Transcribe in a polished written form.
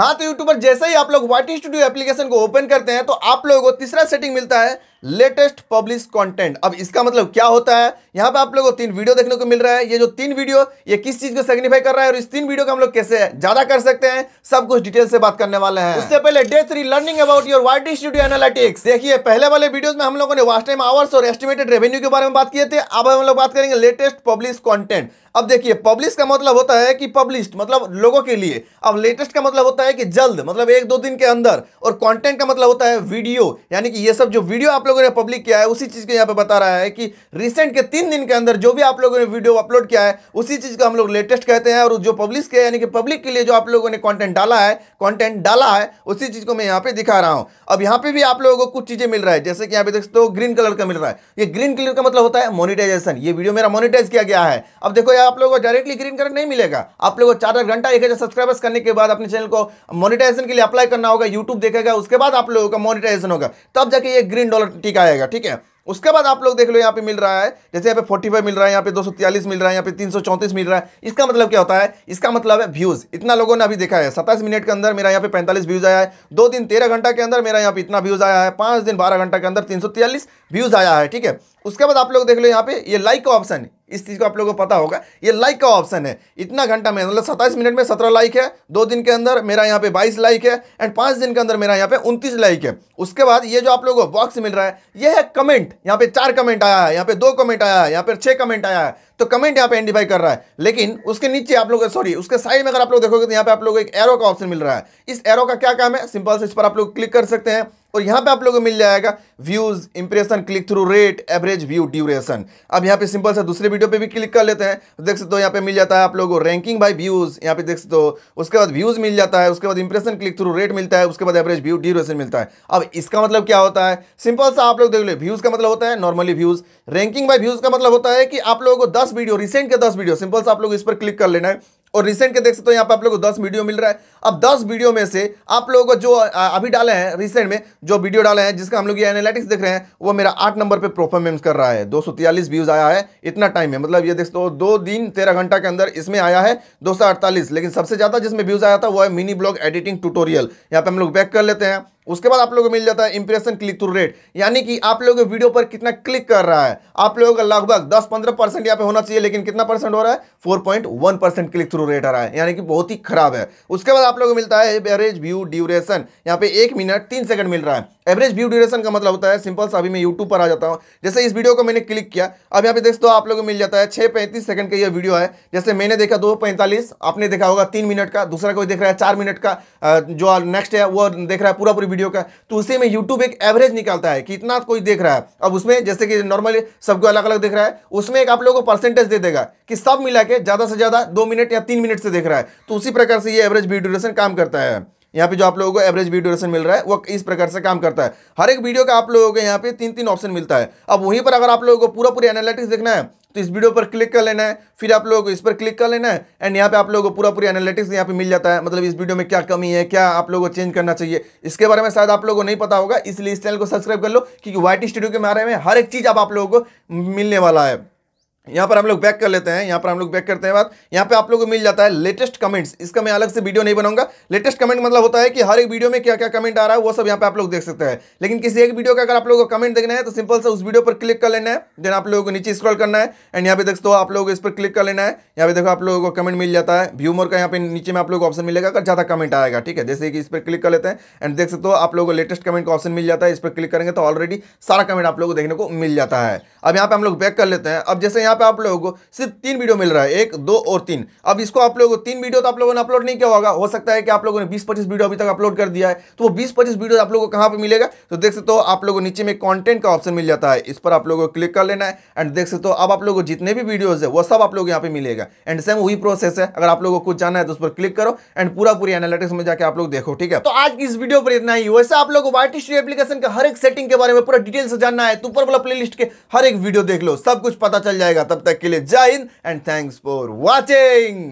हाँ तो यूट्यूबर जैसे ही आप लोग वाइट स्टूडियो एप्लीकेशन को ओपन करते हैं तो आप लोगों को तीसरा सेटिंग मिलता है लेटेस्ट पब्लिश कंटेंट। अब इसका मतलब क्या होता है, यहाँ पे आप लोगों को 3 वीडियो देखने को मिल रहा है। ये जो 3 वीडियो ये किस चीज को सिग्निफाई कर रहा है और इस 3 वीडियो को हम लोग कैसे ज्यादा कर सकते हैं, सब कुछ डिटेल से बात करने वाले हैं। उससे पहले day 3 learning about your white studio analytics. देखिए पहले वाले वीडियोस में हम लोगों ने वॉच टाइम आवर्स और एस्टिमेटेड रेवेन्यू के बारे में बात किए थे, अब हम लोग बात करेंगे लेटेस्ट पब्लिश कंटेंट। अब देखिए पब्लिश का मतलब होता है कि पब्लिश्ड मतलब लोगों के लिए, अब लेटेस्ट का मतलब होता है कि जल्द मतलब 1-2 दिन के अंदर, और कंटेंट का मतलब होता है वीडियो, यानी कि ये सब जो वीडियो आप लोगों ने पब्लिक किया है उसी चीज को यहाँ पे बता रहा है कि रिसेंट के 3 दिन के अंदर जो भी आप लोगों ने वीडियो अपलोड किया है उसी चीज को हम लोग लेटेस्ट कहते हैं। और जो पब्लिश किया है यानी कि पब्लिक के लिए जो आप लोगों ने कंटेंट डाला है उसी चीज को मैं यहाँ पे दिखा रहा हूँ। अब यहाँ पे भी आप लोगों को कुछ चीजें मिल रहा है, जैसे कि यहाँ पे देख सकते हो ग्रीन कलर का मिल रहा है, ये ग्रीन कलर का मतलब होता है मोनिटाइजेशन। ये वीडियो मेरा मोनिटाइज किया गया है। अब देखो आप लोगों को डायरेक्टली ग्रीन कलर नहीं मिलेगा, आप लोगों को 4 घंटा 1000 सब्सक्राइबर्स करने के बाद अपने चैनल को मोनेटाइजेशन के लिए अप्लाई करना होगा। यूट्यूब देखेगा, उसके बाद आप लोगों का मोनेटाइजेशन होगा, तब जाके ये ग्रीन डॉलर टिक आएगा। ठीक है, उसके बाद आप लोग देख लो यहाँ पे मिल रहा है, जैसे यहाँ पे 45 मिल रहा है, यहाँ पे 243 मिल रहा है, यहाँ पे 334 मिल रहा है। इसका मतलब क्या होता है, इसका मतलब है व्यूज। इतना लोगों ने अभी देखा है, 27 मिनट के अंदर मेरा यहाँ पे 45 व्यूज आया है, 2 दिन 13 घंटा के अंदर मेरा यहाँ पे इतना व्यूज आया है, 5 दिन 12 घंटा के अंदर 343 व्यूज आया है। ठीक है, उसके बाद आप लोग देख लो यहाँ पे ये लाइक का ऑप्शन, इस चीज़ को आप लोगों को पता होगा, ये लाइक का ऑप्शन है। इतना घंटा में मतलब 27 मिनट में 17 लाइक है, 2 दिन के अंदर मेरा यहाँ पे 22 लाइक है, एंड 5 दिन के अंदर मेरा यहाँ पे 29 लाइक है। उसके बाद ये जो आप लोगों को बॉक्स मिल रहा है ये है कमेंट, यहाँ पे 4 कमेंट आया है, यहाँ पे 2 कमेंट आया है, यहाँ पे 6 कमेंट आया है, तो कमेंट यहाँ पे आइडेंटिफाई कर रहा है। लेकिन उसके नीचे आप लोग उसके साइड में अगर आप लोग देखोगे तो यहाँ पे आप लोग एक एरो का ऑप्शन मिल रहा है। इस एरो का क्या काम है, सिंपल से इस पर आप लोग क्लिक कर सकते हैं और यहाँ पे आप लोगों को मिल जाएगा views, impression, click through rate, average view duration. अब यहाँ पे सिंपल से दूसरे वीडियो पे भी क्लिक कर लेते हैं, देख सकते हो यहाँ पे मिल जाता है आप लोगों को रैंकिंग बाय व्यूज, यहाँ पे देख सकते हो। उसके बाद व्यूज मिल जाता है, उसके बाद इंप्रेशन, क्लिक थ्रू रेट मिलता है, उसके बाद एवरेज व्यू ड्यूरेशन मिलता है। अब इसका मतलब क्या होता है, सिंपल सा आप लोग देख लो, व्यूज का मतलब होता है normally views, ranking by views का मतलब होता है कि आप लोगों को 10 वीडियो, रिसेंट के 10 वीडियो, सिंपल से आप लोग इस पर क्लिक कर लेना है और रिसेंट के देख सकते हो यहाँ पे आप लोगों को 10 वीडियो मिल रहा है। अब 10 वीडियो में से आप लोगों को जो अभी डाले हैं रिसेंट में जो वीडियो डाले हैं जिसका हम लोग ये एनालिटिक्स देख रहे हैं वो मेरा 8 नंबर पे परफॉर्मेंस कर रहा है, 243 व्यूज़ आया है इतना टाइम में, मतलब ये देख सकते हो 2 दिन 13 घंटा के अंदर इसमें आया है 248। लेकिन सबसे ज़्यादा जिसमें व्यूज़ आया था वो है मिनी ब्लॉग एडिटिंग ट्यूटोरियल, यहाँ पे हम लोग बैक कर लेते हैं। उसके बाद आप लोगों को मिल जाता है इंप्रेशन, क्लिक थ्रू रेट, यानी कि आप लोगों के वीडियो पर कितना क्लिक कर रहा है। आप लोगों का लगभग 10-15% यहाँ पे होना चाहिए, लेकिन कितना परसेंट हो रहा है, 4.1% क्लिक थ्रू रेट आ रहा है, यानी कि बहुत ही खराब है। उसके बाद आप लोगों को मिलता है एवरेज व्यू ड्यूरेशन, यहाँ पे 1 मिनट 3 सेकंड मिल रहा है। एवरेज व्यू ड्यूरेशन का मतलब होता है, सिंपल सा अभी मैं यूट्यूब पर आ जाता हूँ, जैसे इस वीडियो को मैंने क्लिक किया, अब यहाँ पे देख दो आप लोगों को मिल जाता है 6:35 सेकंड का ये वीडियो है, जैसे मैंने देखा 2:45, आपने देखा होगा 3 मिनट का, दूसरा कोई देख रहा है 4 मिनट का, जो नेक्स्ट है वो देख रहा है पूरा पूरी वीडियो का। तो उसे में YouTube एक एवरेज निकालता है कि इतना कोई देख रहा है। अब उसमें जैसे कि नॉर्मली सबको अलग अलग देख रहा है, उसमें एक आप लोगों को परसेंटेज दे देगा कि सब मिला के ज़्यादा से ज़्यादा 2 मिनट या 3 मिनट से देख रहा है। तो उसी प्रकार से ये एवरेज व्यू ड्यूरेशन काम करता है। यहाँ पे जो आप लोगों को एवरेज व्यू ड्यूरेशन मिल रहा है वो इस प्रकार से काम करता है। हर एक वीडियो का आप लोगों को यहाँ पे 3-3 ऑप्शन मिलता है। अब वहीं पर अगर आप लोगों को पूरा पूरी एनालिटिक्स देखना है तो इस वीडियो पर क्लिक कर लेना है, फिर आप लोगों को इस पर क्लिक कर लेना है, एंड यहाँ पे आप लोगों को पूरा पूरी एनालिटिक्स यहाँ पे मिल जाता है। मतलब इस वीडियो में क्या कमी है, क्या आप लोगों को चेंज करना चाहिए, इसके बारे में शायद आप लोगों को नहीं पता होगा, इसलिए इस चैनल को सब्सक्राइब कर लो, क्योंकि वाइट स्टूडियो के बारे में हर एक चीज़ अब आप लोगों को मिलने वाला है। यहाँ पर हम लोग बैक कर लेते हैं, यहाँ पर हम लोग बैक करते हैं बात। यहाँ पे आप लोगों को मिल जाता है लेटेस्ट कमेंट्स, इसका मैं अलग से वीडियो नहीं बनाऊंगा। लेटेस्ट कमेंट मतलब होता है कि हर एक वीडियो में क्या क्या कमेंट आ रहा है वो सब यहाँ पे आप लोग देख सकते हैं। लेकिन किसी एक वीडियो का अगर आप लोगों को कमेंट देखना है तो सिंपल से उस वीडियो पर क्लिक कर लेना है, देन आप लोगों को नीचे स्क्रॉल करना है, एंड यहाँ पे देखते हो आप लोग इस पर क्लिक कर लेना है। यहाँ पे देखो आप लोगों को कमेंट मिल जाता है, व्यूमर का यहाँ पे नीचे में आप लोग ऑप्शन मिलेगा अगर ज़्यादा कमेंट आएगा। ठीक है, जैसे कि इस पर क्लिक कर लेते हैं एंड देख सकते हो आप लोगों को लेटेस्ट कमेंट का ऑप्शन मिल जाता है। इस पर क्लिक करेंगे तो ऑलरेडी सारा कमेंट आप लोगों को देखने को मिल जाता है। अब यहाँ पे हम लोग बैक कर लेते हैं। अब जैसे आप लोगों को सिर्फ 3 वीडियो मिल रहा है, 1, 2 और 3। अब इसको आप लोगों को 3 वीडियो तो आप लोगों ने अपलोड नहीं किया होगा, हो सकता है कि आप लोगों ने 20-25 वीडियो अभी तक अपलोड कर दिया है, तो वो 20-25 वीडियो आप लोगों को कहां पे मिलेगा, तो देख सकते हो आप लोगों को नीचे में कंटेंट का ऑप्शन मिल जाता है, इस पर आप लोगों को क्लिक कर लेना है एंड देख सकते हो अब आप लोगों को जितने भी वीडियोज है वो सब आप लोग यहाँ पे मिलेगा। एंड सेम वही प्रोसेस है, अगर आप लोगों को कुछ जाना है तो उस पर क्लिक करो एंड पूरा पूरी एनालिटिक्स में जाकर आप लोग देखो। ठीक है, तो आज की इस वीडियो पर इतना ही। वैसे आप लोगों को वाइट स्टूडियो एप्लीकेशन का हर एक सेटिंग के बारे में पूरा डिटेल से जानना है तो ऊपर वाला प्लेलिस्ट के हर एक वीडियो देख लो, सब कुछ पता चल जाएगा। तब तक के लिए जय Hind and thanks for watching.